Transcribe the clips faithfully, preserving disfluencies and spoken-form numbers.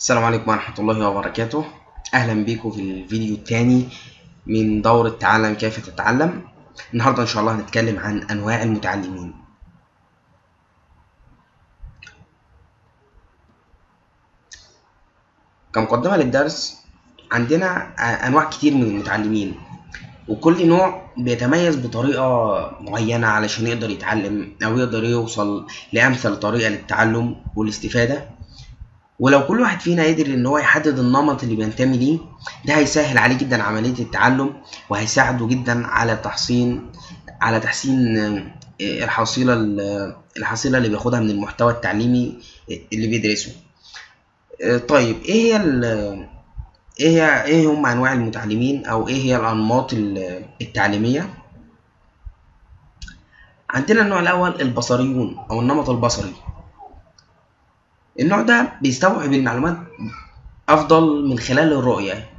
السلام عليكم ورحمة الله وبركاته. أهلا بيكم في الفيديو الثاني من دورة تعلم كيف تتعلم. النهاردة إن شاء الله هنتكلم عن أنواع المتعلمين. كمقدمة للدرس عندنا أنواع كتير من المتعلمين، وكل نوع بيتميز بطريقة معينة علشان يقدر يتعلم أو يقدر يوصل لأمثل طريقة للتعلم والاستفادة. ولو كل واحد فينا قدر ان هو يحدد النمط اللي بينتمي ليه، ده هيسهل عليه جدا عملية التعلم، وهيساعده جدا على تحسين على تحسين الحصيلة الحصيلة اللي بياخدها من المحتوى التعليمي اللي بيدرسه. طيب ايه هي ايه هي ايه هم انواع المتعلمين، او ايه هي الانماط التعليمية؟ عندنا النوع الاول البصريون او النمط البصري. النوع ده بيستوعب المعلومات أفضل من خلال الرؤية.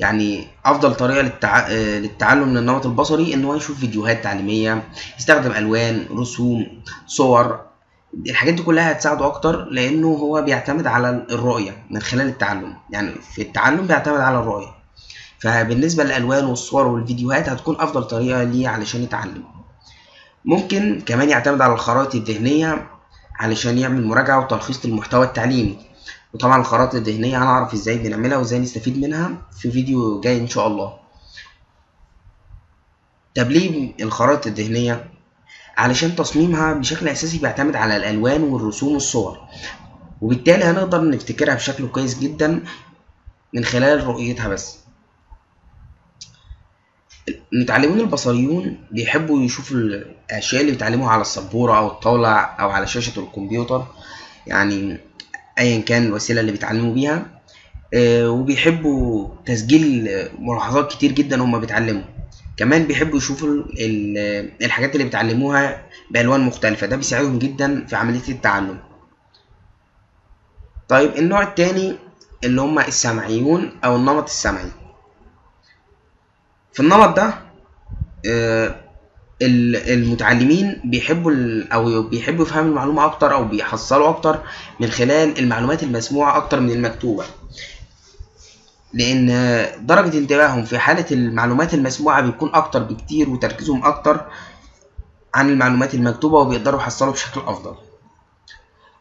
يعني أفضل طريقة للتع... للتعلم من النمط البصري إن هو يشوف فيديوهات تعليمية، يستخدم ألوان، رسوم، صور. الحاجات دي كلها هتساعده أكتر لأنه هو بيعتمد على الرؤية من خلال التعلم. يعني في التعلم بيعتمد على الرؤية، فبالنسبة للألوان والصور والفيديوهات هتكون أفضل طريقة ليه علشان يتعلم. ممكن كمان يعتمد على الخرائط الذهنية علشان يعمل مراجعة وتلخيص للمحتوى التعليمي، وطبعا الخرائط الذهنية هنعرف ازاي بنعملها وازاي نستفيد منها في فيديو جاي ان شاء الله. طب ليه الخرائط الذهنية؟ علشان تصميمها بشكل اساسي بيعتمد على الالوان والرسوم والصور، وبالتالي هنقدر نفتكرها بشكل كويس جدا من خلال رؤيتها بس. المتعلمون البصريون بيحبوا يشوفوا الاشياء اللي بيتعلموها على السبوره او الطاوله او على شاشه الكمبيوتر، يعني ايا كان الوسيله اللي بيتعلموا بيها، وبيحبوا تسجيل ملاحظات كتير جدا هما بيتعلموا. كمان بيحبوا يشوفوا الحاجات اللي بيتعلموها بالوان مختلفه، ده بيساعدهم جدا في عمليه التعلم. طيب النوع الثاني اللي هما السمعيون او النمط السمعي. في النمط ده المتعلمين بيحبوا او بيحبوا يفهموا المعلومه اكتر او بيحصلوا اكتر من خلال المعلومات المسموعه اكتر من المكتوبه، لان درجه انتباههم في حاله المعلومات المسموعه بيكون اكتر بكتير، وتركيزهم اكتر عن المعلومات المكتوبه، وبيقدروا يحصلوا بشكل افضل.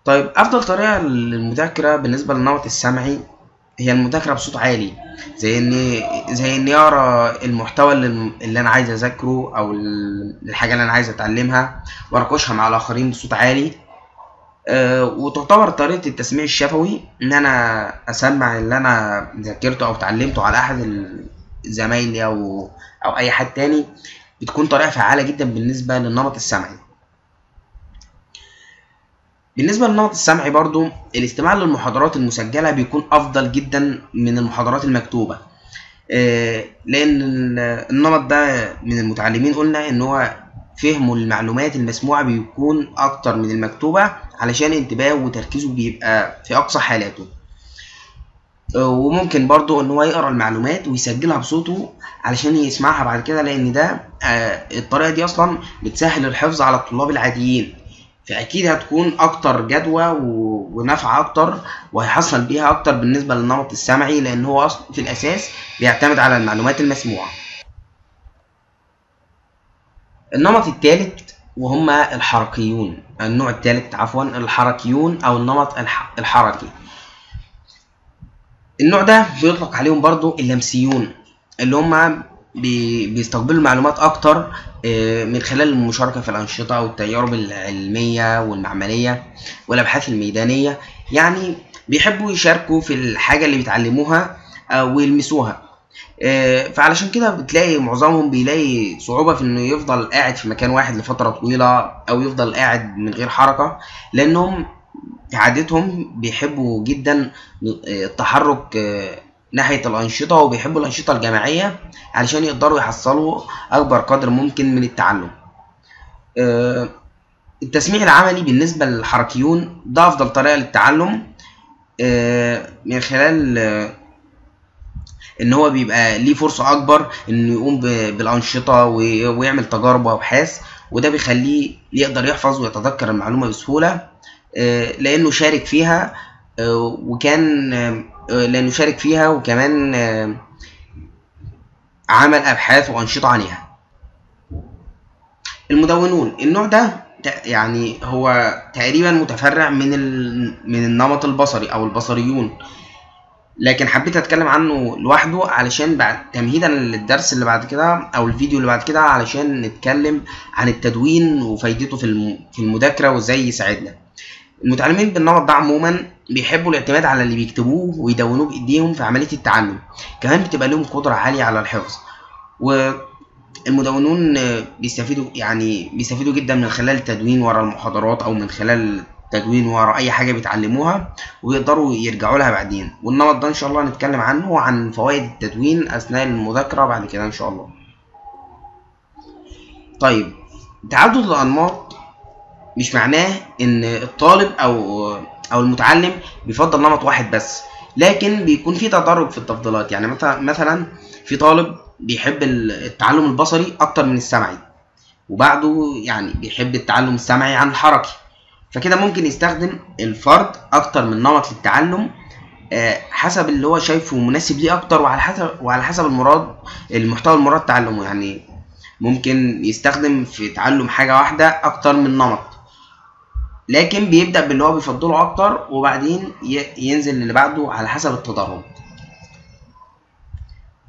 طيب افضل طريقه للمذاكره بالنسبه للنمط السمعي هي المذاكرة بصوت عالي، زي إني زي إني أقرأ المحتوى اللي, اللي أنا عايز أذاكره أو الحاجة اللي أنا عايز أتعلمها وأناقشها مع الآخرين بصوت عالي. أه وتعتبر طريقة التسميع الشفوي إن أنا أسمع اللي أنا ذاكرته أو اتعلمته على أحد زمايلي أو أو أي حد تاني، بتكون طريقة فعالة جدا بالنسبة للنمط السمعي. بالنسبة للنمط السمعي برضو الاستماع للمحاضرات المسجلة بيكون أفضل جدا من المحاضرات المكتوبة، لأن النمط ده من المتعلمين قلنا إن هو فهمه المعلومات المسموعة بيكون أكتر من المكتوبة علشان انتباهه وتركيزه بيبقى في أقصى حالاته. وممكن برضو إن هو يقرأ المعلومات ويسجلها بصوته علشان يسمعها بعد كده، لأن ده الطريقة دي أصلا بتسهل الحفظ على الطلاب العاديين، فأكيد هتكون أكتر جدوى ونفع أكتر وهيحصل بيها أكتر بالنسبة للنمط السمعي، لأن هو أصلا في الأساس بيعتمد على المعلومات المسموعة. النمط الثالث وهما الحركيون، النوع الثالث عفوا الحركيون أو النمط الحركي. النوع ده بيطلق عليهم برضو اللمسيون، اللي هما بيستقبلوا المعلومات أكتر من خلال المشاركة في الأنشطة والتجارب العلمية والمعملية والأبحاث الميدانية. يعني بيحبوا يشاركوا في الحاجة اللي بيتعلموها ويلمسوها، فعلشان كده بتلاقي معظمهم بيلاقي صعوبة في إنه يفضل قاعد في مكان واحد لفترة طويلة أو يفضل قاعد من غير حركة، لأنهم عادتهم بيحبوا جدا التحرك ناحية الأنشطة، وبيحبوا الأنشطة الجماعية علشان يقدروا يحصلوا أكبر قدر ممكن من التعلم. التسميع العملي بالنسبة للحركيون ده أفضل طريقة للتعلم، من خلال إن هو بيبقى ليه فرصة أكبر إنه يقوم بالأنشطة ويعمل تجارب وأبحاث، وده بيخليه يقدر يحفظ ويتذكر المعلومة بسهولة لأنه شارك فيها وكان لا نشارك فيها، وكمان عمل أبحاث وأنشطة عليها. المدونون النوع ده يعني هو تقريبا متفرع من من النمط البصري أو البصريون، لكن حبيت أتكلم عنه لوحده علشان بعد تمهيدا للدرس اللي بعد كده أو الفيديو اللي بعد كده، علشان نتكلم عن التدوين وفايدته في في المذاكرة وإزاي يساعدنا. المتعلمين بالنمط ده عموما بيحبوا الاعتماد على اللي بيكتبوه ويدونوه بإيديهم في عملية التعلم، كمان بتبقى لهم قدرة عالية على الحفظ. والمدونون بيستفيدوا يعني بيستفيدوا جدا من خلال التدوين ورا المحاضرات أو من خلال تدوين ورا اي حاجه بيتعلموها، ويقدروا يرجعوا لها بعدين. والنمط ده ان شاء الله هنتكلم عنه وعن فوائد التدوين اثناء المذاكره بعد كده ان شاء الله. طيب، تعدد الانماط مش معناه ان الطالب او او المتعلم بيفضل نمط واحد بس، لكن بيكون في تدرج في التفضيلات. يعني مثلا مثلا في طالب بيحب التعلم البصري اكتر من السمعي، وبعده يعني بيحب التعلم السمعي عن الحركي، فكده ممكن يستخدم الفرد اكتر من نمط للتعلم حسب اللي هو شايفه مناسب ليه اكتر، وعلى حسب وعلى حسب المراد المحتوى المراد تعلمه. يعني ممكن يستخدم في تعلم حاجه واحده اكتر من نمط، لكن بيبدا باللي هو بيفضله اكتر وبعدين ينزل للي بعده على حسب التدرج.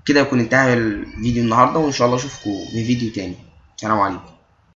كده يكون انتهى الفيديو النهارده، وان شاء الله اشوفكم في فيديو تاني. سلام عليكم.